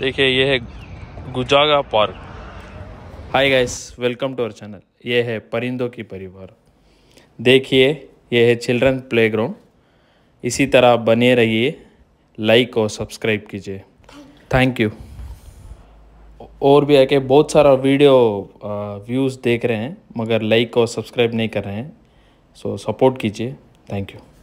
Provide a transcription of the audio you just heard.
देखिए ये है गुजागा park. Hi guys, welcome to our channel. ये है परिंदों की परिवार। देखिए ये है चिल्ड्रन प्लेग्राउंड। इसी तरह बने रहिए, लाइक और सब्सक्राइब कीजिए। Thank you. और भी है कि बहुत सारा वीडियो व्यूज़ देख रहे हैं मगर लाइक और सब्सक्राइब नहीं कर रहे हैं, सो सपोर्ट कीजिए। Thank you.